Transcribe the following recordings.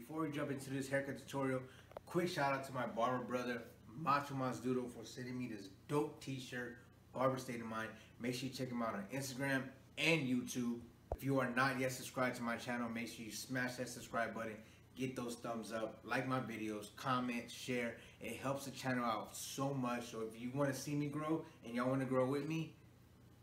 Before we jump into this haircut tutorial, quick shout out to my barber brother, Macho Mazdoodle, for sending me this dope t-shirt, Barber State of Mind. Make sure you check him out on Instagram and YouTube. If you are not yet subscribed to my channel, make sure you smash that subscribe button, get those thumbs up, like my videos, comment, share. It helps the channel out so much. So if you want to see me grow and y'all want to grow with me,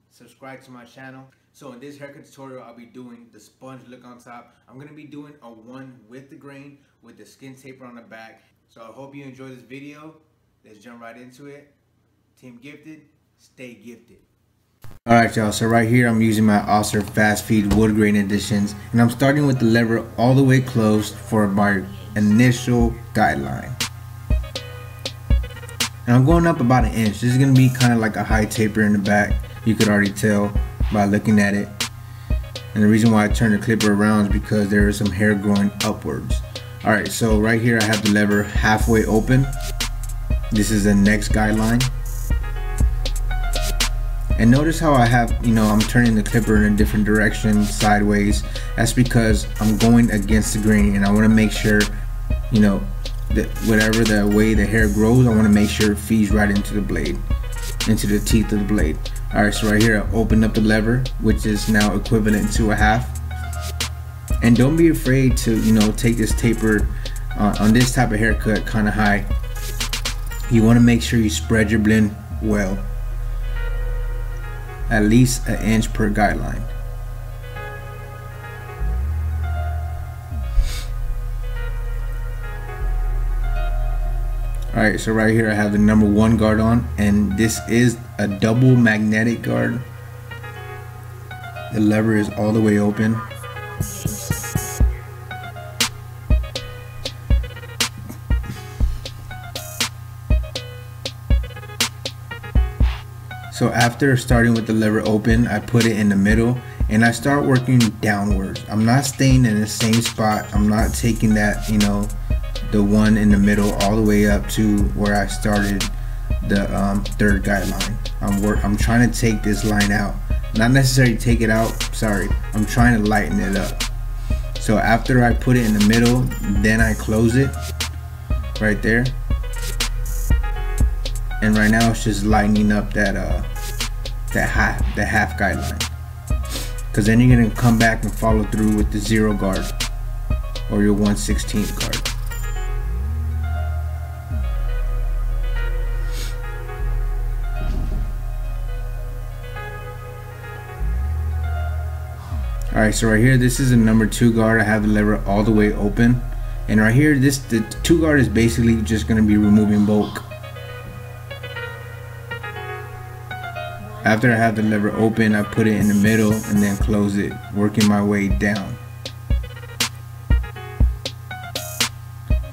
subscribe to my channel. So in this haircut tutorial, I'll be doing the sponge look on top. I'm going to be doing a one with the grain with the skin taper on the back. So I hope you enjoy this video. Let's jump right into it. Team Gifted, stay gifted. All right, y'all. So right here, I'm using my Oster Fast Feed Wood Grain Editions, and I'm starting with the lever all the way closed for my initial guideline. And I'm going up about an inch. This is going to be kind of like a high taper in the back. You could already tell by looking at it. And the reason why I turned the clipper around is because there is some hair growing upwards. All right, so right here I have the lever halfway open. This is the next guideline. And notice how I have, you know, I'm turning the clipper in a different direction, sideways. That's because I'm going against the grain, and I want to make sure, you know, that whatever the way the hair grows, I want to make sure it feeds right into the blade, into the teeth of the blade. All right, so right here I opened up the lever, which is now equivalent to a half. And don't be afraid to, you know, take this taper on this type of haircut kind of high. You want to make sure you spread your blend well, at least an inch per guideline. All right, so right here I have the number one guard on, and this is a double magnetic guard. The lever is all the way open. So after starting with the lever open, I put it in the middle and I start working downwards. I'm not staying in the same spot. I'm not taking that, you know, the one in the middle all the way up to where I started the third guideline. I'm trying to take this line out. Not necessarily take it out, sorry. I'm trying to lighten it up. So after I put it in the middle, then I close it right there. And right now it's just lightening up that half guideline. Cause then you're gonna come back and follow through with the zero guard or your 1/16 guard. Alright, so right here, this is a number two guard. I have the lever all the way open. And right here, the two guard is basically just going to be removing bulk. After I have the lever open, I put it in the middle and then close it, working my way down.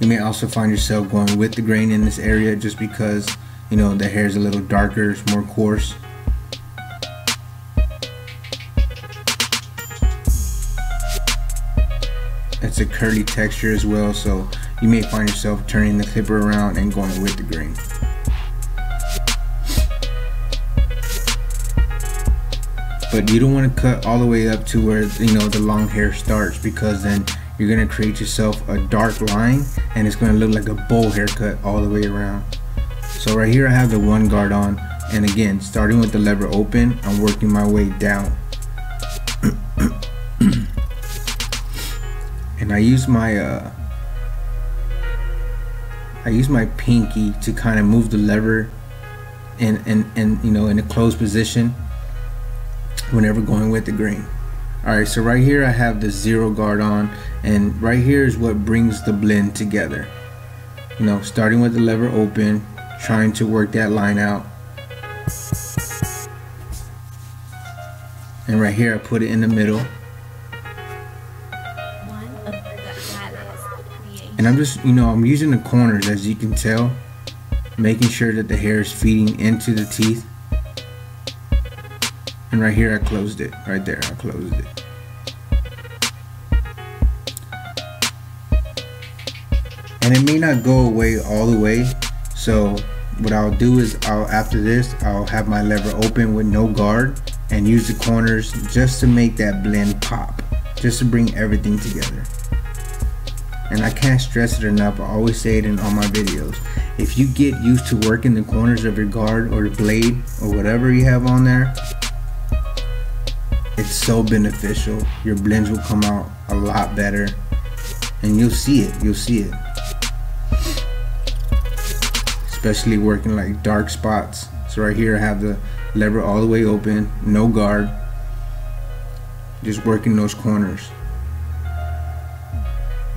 You may also find yourself going with the grain in this area just because, you know, the hair is a little darker, it's more coarse. It's a curly texture as well, so you may find yourself turning the clipper around and going with the grain. But you don't want to cut all the way up to where, you know, the long hair starts, because then you're going to create yourself a dark line and it's going to look like a bowl haircut all the way around. So right here I have the one guard on, and again, starting with the lever open, I'm working my way down. And I use my pinky to kind of move the lever and you know, in a closed position whenever going with the grain. All right, so right here I have the zero guard on, and right here is what brings the blend together. You know, starting with the lever open, trying to work that line out. And right here I put it in the middle. And I'm just, you know, I'm using the corners, as you can tell, making sure that the hair is feeding into the teeth. And right here, I closed it. Right there, I closed it. And it may not go away all the way. So what I'll do is, after this, I'll have my lever open with no guard and use the corners just to make that blend pop, just to bring everything together. and I can't stress it enough, I always say it in all my videos. If you get used to working the corners of your guard or the blade or whatever you have on there, it's so beneficial. Your blends will come out a lot better and you'll see it, especially working like dark spots. So right here I have the lever all the way open, no guard, just working those corners,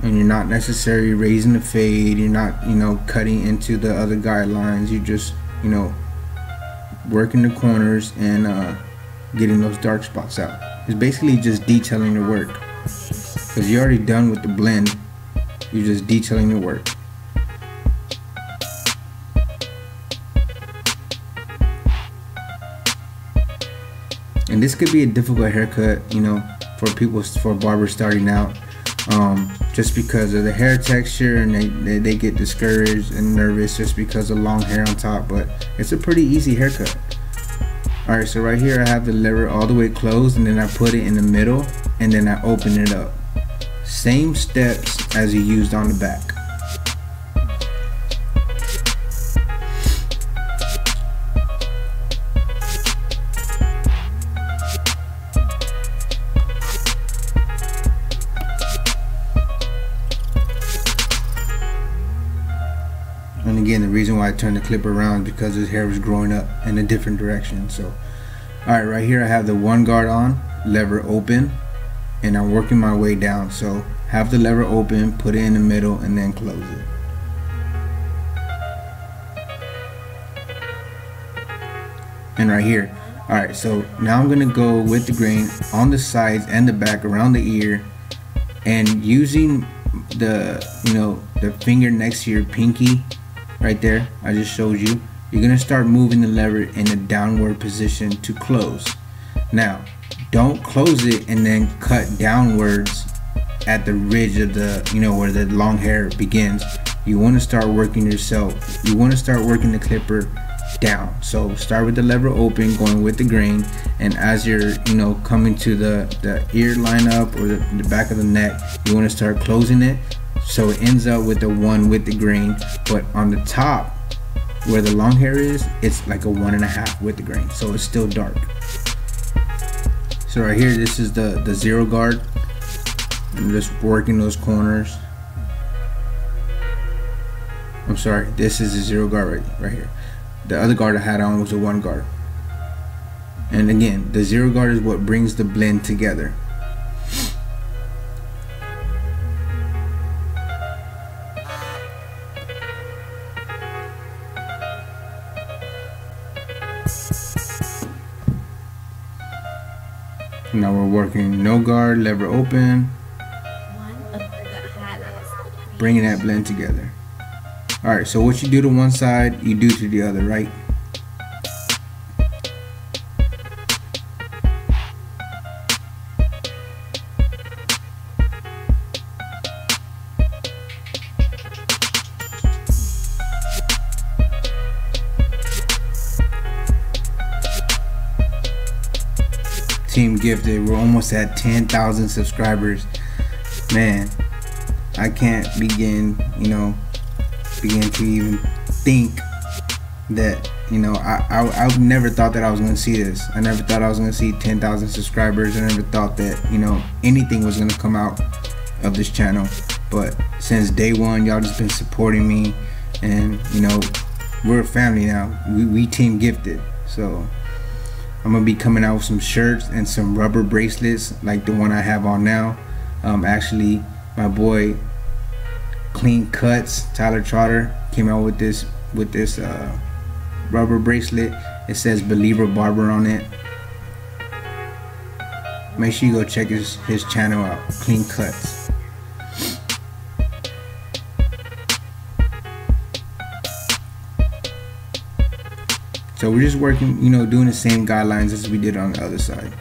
and you're not necessarily raising the fade, you're not, you know, cutting into the other guidelines, you're just, you know, working the corners and getting those dark spots out. It's basically just detailing the work, because you're already done with the blend, you're just detailing the work. And this could be a difficult haircut, you know, for people, for barbers starting out, just because of the hair texture, and they get discouraged and nervous just because of long hair on top, but it's a pretty easy haircut. Alright, so right here I have the lever all the way closed, and then I put it in the middle and then I open it up. Same steps as you used on the back. And again, the reason why I turned the clip around is because his hair was growing up in a different direction. So, alright, right here I have the one guard on, lever open, and I'm working my way down. So, have the lever open, put it in the middle, and then close it. And right here. Alright, so now I'm going to go with the grain on the sides and the back around the ear, and using the, you know, the finger next to your pinky. Right there, I just showed you. You're gonna start moving the lever in a downward position to close. Now, don't close it and then cut downwards at the ridge of the, you know, where the long hair begins. You wanna start working yourself. You wanna start working the clipper down. So start with the lever open, going with the grain, and as you're, you know, coming to the ear line up or the back of the neck, you wanna start closing it. So it ends up with the one with the grain, but on the top where the long hair is, it's like a 1.5 with the grain, so it's still dark. So right here, this is the zero guard. I'm just working those corners. I'm sorry, this is the zero guard right here. The other guard I had on was the one guard. And again, the zero guard is what brings the blend together. Now we're working no guard, lever open, bringing that blend together. Alright, so what you do to one side, you do to the other, right? Team Gifted, we're almost at 10,000 subscribers. Man, I can't begin, you know, to even think that, you know, I've never thought that I was going to see this. I never thought I was going to see 10,000 subscribers. I never thought that, you know, anything was going to come out of this channel. But since day one, y'all just been supporting me, and, you know, we're a family now. We Team Gifted. So I'm gonna be coming out with some shirts and some rubber bracelets like the one I have on now. Actually, my boy Clean Cuts, Tyler Trotter, came out with this rubber bracelet. It says Believer Barber on it. Make sure you go check his channel out, Clean Cuts. So we're just working, you know, doing the same guidelines as we did on the other side.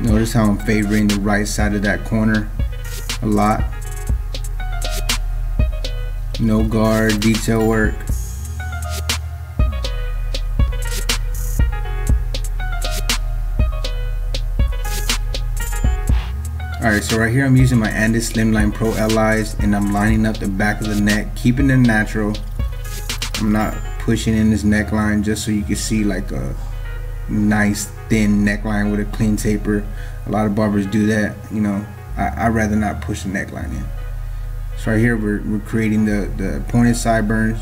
Notice how I'm favoring the right side of that corner a lot. no guard detail work. Alright, so right here I'm using my Andis Slimline Pro LIs and I'm lining up the back of the neck, keeping it natural. I'm not pushing in this neckline, just so you can see like a nice thin neckline with a clean taper. A lot of barbers do that, you know. I'd rather not push the neckline in. So right here we're creating the pointed sideburns.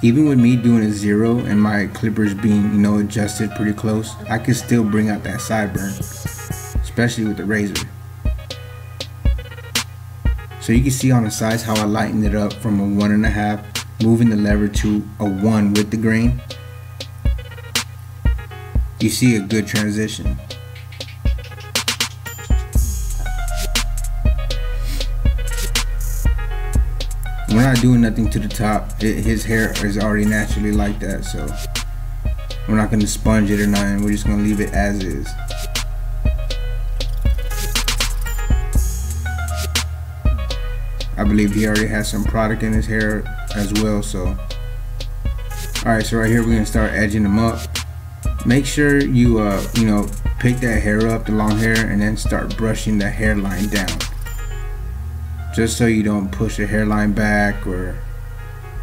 Even with me doing a zero and my clippers being, you know, adjusted pretty close, I can still bring out that sideburn, especially with the razor. So you can see on the sides how I lightened it up from a 1.5, moving the lever to a 1 with the grain. You see a good transition. We're not doing nothing to the top. His hair is already naturally like that, so we're not going to sponge it or nothing. We're just going to leave it as is. I believe he already has some product in his hair as well, so. Alright, so right here we're going to start edging him up. Make sure you, you know, pick that hair up, the long hair, and then start brushing the hairline down. Just so you don't push your hairline back or,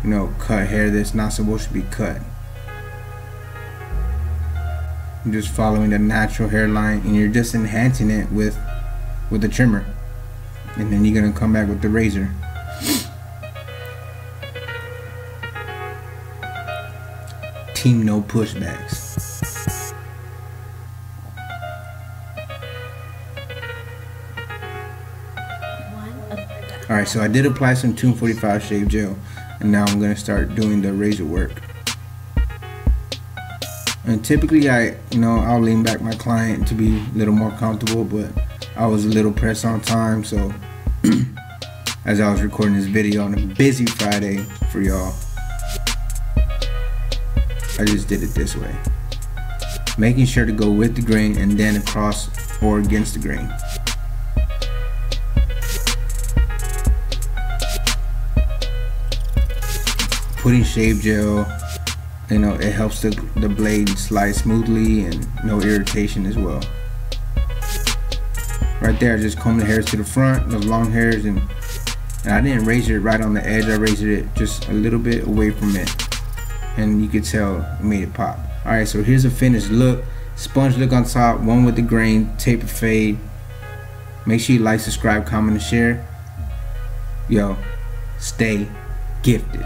you know, cut hair that's not supposed to be cut. You're just following the natural hairline and you're just enhancing it with the trimmer. And then you're gonna come back with the razor. Team no pushbacks. Alright, so I did apply some 245 shave gel, and now I'm going to start doing the razor work. And typically I'll lean back my client to be a little more comfortable, but I was a little pressed on time, so as I was recording this video on a busy Friday for y'all, I just did it this way. Making sure to go with the grain and then across or against the grain. Putting shave gel, you know, it helps the blade slide smoothly and no irritation as well. Right there, I just combed the hairs to the front, those long hairs, and I didn't razor it right on the edge. I razored it just a little bit away from it, and you could tell it made it pop. All right, so here's a finished look. Sponge look on top, one with the grain, taper fade. Make sure you like, subscribe, comment, and share. Yo, stay gifted.